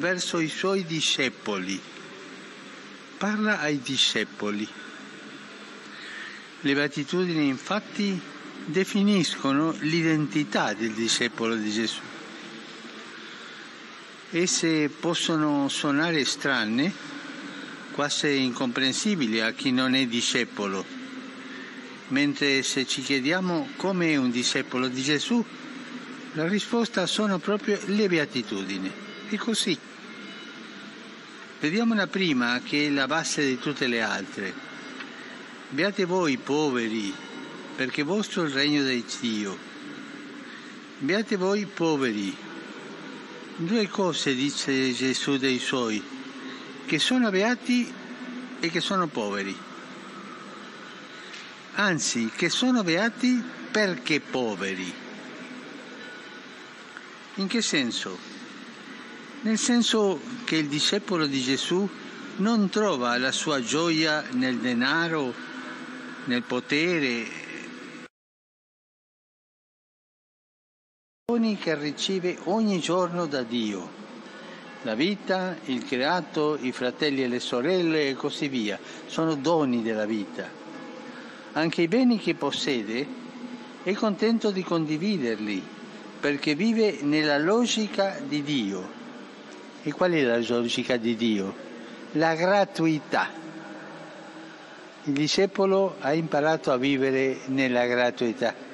verso i suoi discepoli. Parla ai discepoli. Le Beatitudini infatti definiscono l'identità del discepolo di Gesù. Esse possono suonare strane, quasi incomprensibili a chi non è discepolo, mentre se ci chiediamo come è un discepolo di Gesù, la risposta sono proprio le Beatitudini. E così. Vediamo una prima che è la base di tutte le altre. Beate voi poveri, perché vostro è il regno di Dio. Beate voi poveri. Due cose dice Gesù dei Suoi, che sono beati e che sono poveri. Anzi, che sono beati perché poveri. In che senso? Nel senso che il discepolo di Gesù non trova la sua gioia nel denaro, nel potere, che riceve ogni giorno da Dio, la vita, il creato, i fratelli e le sorelle e così via, sono doni della vita. Anche i beni che possiede è contento di condividerli, perché vive nella logica di Dio. E qual è la logica di Dio? La gratuità. Il discepolo ha imparato a vivere nella gratuità.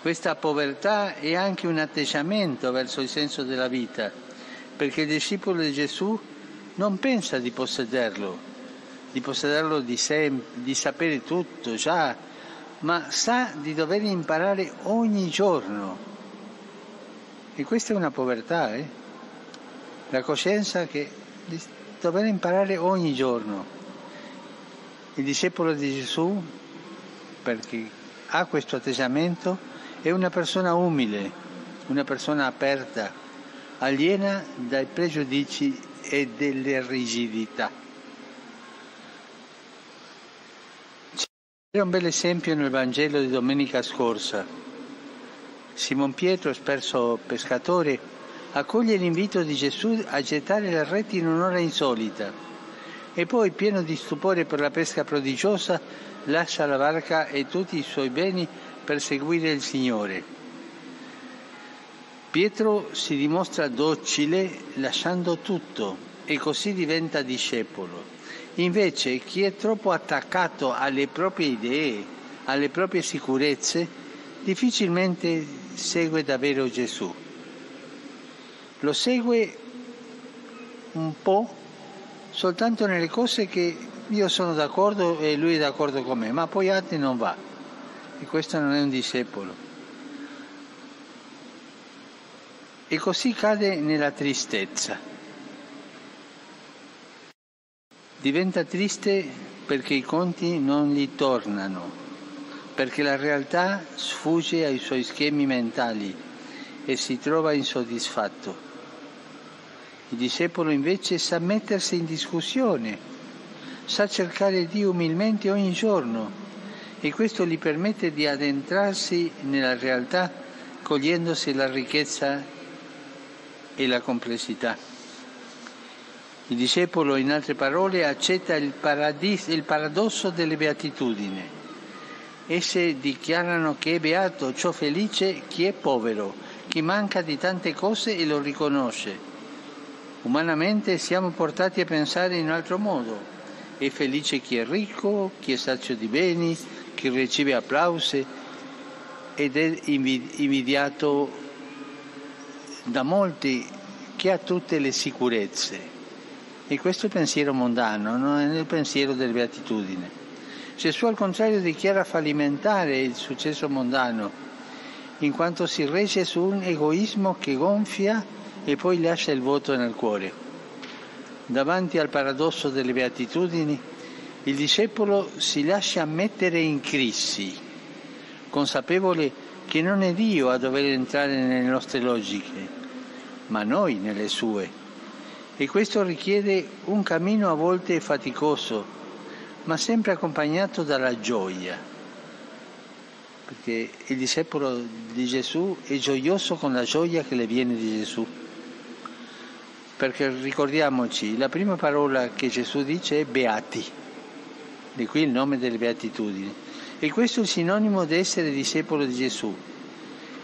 Questa povertà è anche un atteggiamento verso il senso della vita, perché il discepolo di Gesù non pensa di possederlo, di sapere tutto già, ma sa di dover imparare ogni giorno. E questa è una povertà, La coscienza che di dover imparare ogni giorno. Il discepolo di Gesù, perché ha questo atteggiamento, è una persona umile, una persona aperta, aliena dai pregiudizi e delle rigidità. C'è un bel esempio nel Vangelo di domenica scorsa. Simon Pietro, esperto pescatore, accoglie l'invito di Gesù a gettare le reti in un'ora insolita e poi, pieno di stupore per la pesca prodigiosa, lascia la barca e tutti i suoi beni per seguire il Signore. Pietro si dimostra docile lasciando tutto e così diventa discepolo. Invece chi è troppo attaccato alle proprie idee, alle proprie sicurezze, difficilmente segue davvero Gesù. Lo segue un po' soltanto nelle cose che io sono d'accordo e lui è d'accordo con me, ma poi altri non va. E questo non è un discepolo. E così cade nella tristezza. Diventa triste perché i conti non gli tornano, perché la realtà sfugge ai suoi schemi mentali e si trova insoddisfatto. Il discepolo invece sa mettersi in discussione, sa cercare Dio umilmente ogni giorno e questo gli permette di addentrarsi nella realtà cogliendosi la ricchezza e la complessità. Il discepolo, in altre parole, accetta il paradosso delle Beatitudini. Esse dichiarano che è beato, ciò felice, chi è povero, chi manca di tante cose e lo riconosce. Umanamente siamo portati a pensare in un altro modo. È felice chi è ricco, chi è sazio di beni, chi riceve applausi ed è invidiato da molti, chi ha tutte le sicurezze. E questo è il pensiero mondano, non è il pensiero delle Beatitudini. Gesù al contrario dichiara fallimentare il successo mondano, in quanto si regge su un egoismo che gonfia e poi lascia il vuoto nel cuore. Davanti al paradosso delle Beatitudini, il discepolo si lascia mettere in crisi, consapevole che non è Dio a dover entrare nelle nostre logiche, ma noi nelle sue. E questo richiede un cammino a volte faticoso, ma sempre accompagnato dalla gioia, perché il discepolo di Gesù è gioioso con la gioia che le viene di Gesù. perché ricordiamoci, la prima parola che Gesù dice è beati, di qui il nome delle beatitudini, e questo è il sinonimo di essere discepolo di Gesù.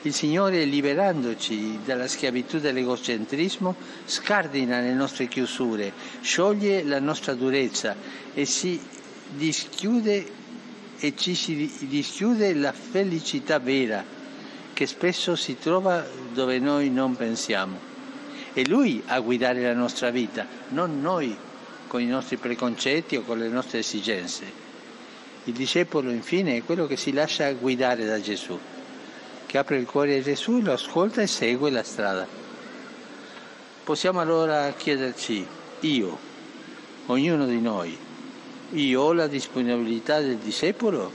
Il Signore, liberandoci dalla schiavitù dell'egocentrismo, scardina le nostre chiusure, scioglie la nostra durezza e ci dischiude la felicità vera, che spesso si trova dove noi non pensiamo. È Lui a guidare la nostra vita, non noi con i nostri preconcetti o con le nostre esigenze. Il discepolo, infine, è quello che si lascia guidare da Gesù, che apre il cuore a Gesù, lo ascolta e segue la strada. Possiamo allora chiederci, io, ognuno di noi, io ho la disponibilità del discepolo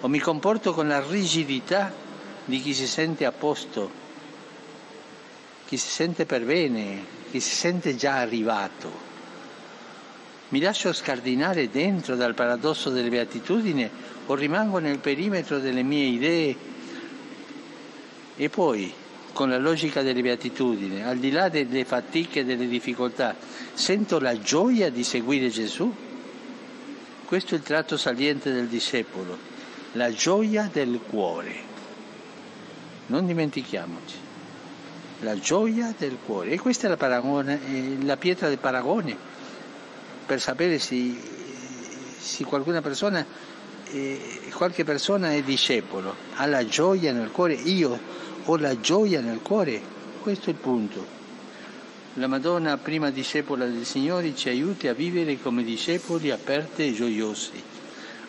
o mi comporto con la rigidità di chi si sente a posto, chi si sente per bene, chi si sente già arrivato? Mi lascio scardinare dentro dal paradosso delle beatitudini o rimango nel perimetro delle mie idee? E poi, con la logica delle beatitudini, al di là delle fatiche e delle difficoltà, sento la gioia di seguire Gesù? Questo è il tratto saliente del discepolo, la gioia del cuore. Non dimentichiamoci, la gioia del cuore. E questa è la pietra del paragone, per sapere se qualche persona è discepolo, ha la gioia nel cuore, io ho la gioia nel cuore, questo è il punto. La Madonna, prima discepola del Signore, ci aiuti a vivere come discepoli aperti e gioiosi.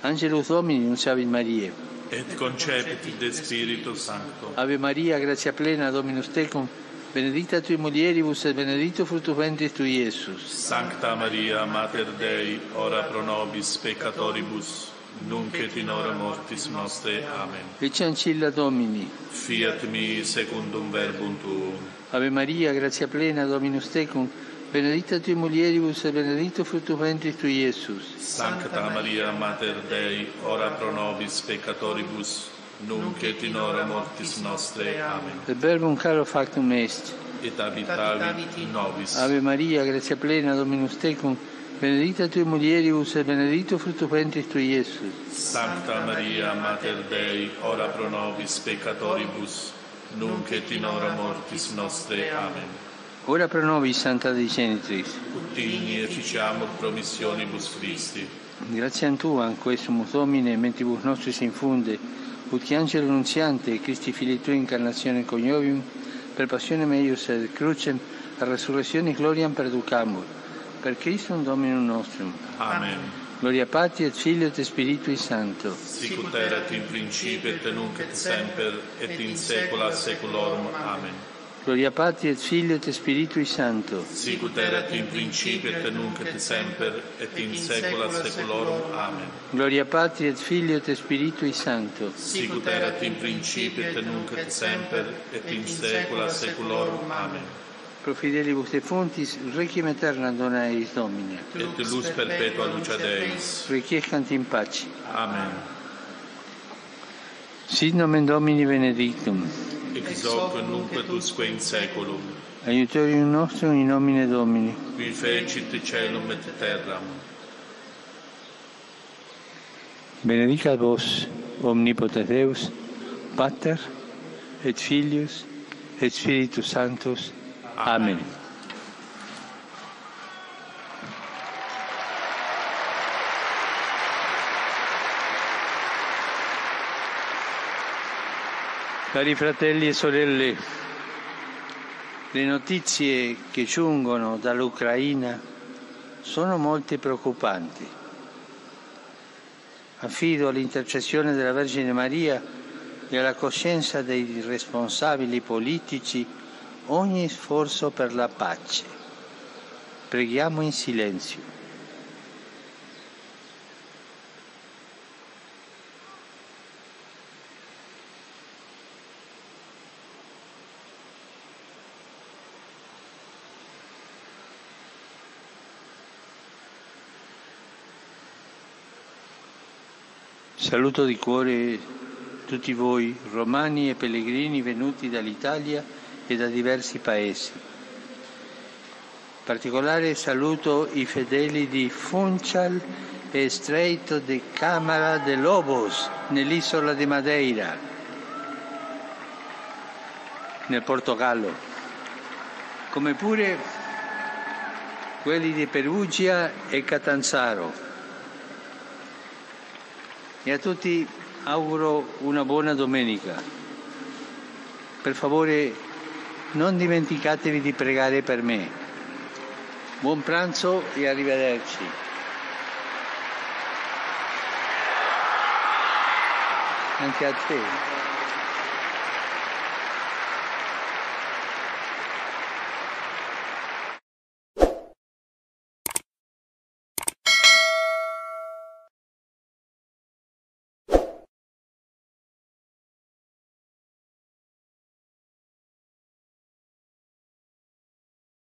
Angelus Domini, nunciavit Mariae. Et concepit de Spirito Santo. Ave Maria, grazia plena, Dominus tecum, benedicta tui mulieribus et benedictus fructus ventris tui, Iesus. Sancta Maria, Mater Dei, ora pro nobis peccatoribus, nunc et in hora mortis nostre. Amen. Ecce ancilla Domini. Fiat mi secundum verbum tuum. Ave Maria, grazia plena, Dominus tecum, benedicta tui mulieribus et benedictus fructus ventris tui, Iesus. Sancta Maria, Mater Dei, ora pro nobis peccatoribus, nunc et in hora mortis nostre. Amen. Et verbum caro factum est. Et habitavit in nobis. Ave Maria, grazia plena, Dominus tecum, benedicta tui mulieribus e benedictus fructus ventris tui, Gesù. Santa Maria, Mater Dei, ora pro nobis peccatoribus, nunc et in hora mortis nostre. Amen. Ora pro nobis, Santa Dei Genitrix, ut iniciamur promissionibus Christi. Grazie a Tua, anque sumus Domine, mentibus nostris infunde, ut che angelo nunziante, Christi Fili Tui, incarnazione coniovium, per passione meius et crucem, a resurrezione gloriam perducamur. Per Cristo un Domino nostrum. Amen. Gloria Patri et Filio et Spiritui Santo. Sicut erat in principio et nunc et semper et in saecula saeculorum. Amen. Gloria Patri et Filio et Spiritui Santo. Sicut erat in principio et nunc et semper et in saecula saeculorum. Amen. Gloria Patri et Filio et Spiritui Santo. Sicut erat in principio et nunc et semper et in saecula saeculorum. Amen. Pro fidelibus defunctis, requiem aeterna dona eis Domine. Et lux perpetua lucia Deis. Requiescant in pace. Amen. Sit nomen Domini benedictum. Ex hoc nunc et usque in saeculum. Aiutorium nostrum in nomine Domini. Qui fecit caelum et terram. Benedicat vos, omnipotens Deus, Pater, et Filius, et Spiritus Sanctus. Amen. Cari fratelli e sorelle, le notizie che giungono dall'Ucraina sono molto preoccupanti. Affido all'intercessione della Vergine Maria e alla coscienza dei responsabili politici ogni sforzo per la pace. Preghiamo in silenzio. Saluto di cuore tutti voi, romani e pellegrini venuti dall'Italia e da diversi paesi. particolare saluto i fedeli di Funchal e Stretto di Câmara de Lobos, nell'isola di Madeira, nel Portogallo, come pure quelli di Perugia e Catanzaro. E a tutti auguro una buona domenica. Per favore, non dimenticatevi di pregare per me. Buon pranzo e arrivederci. Anche a te.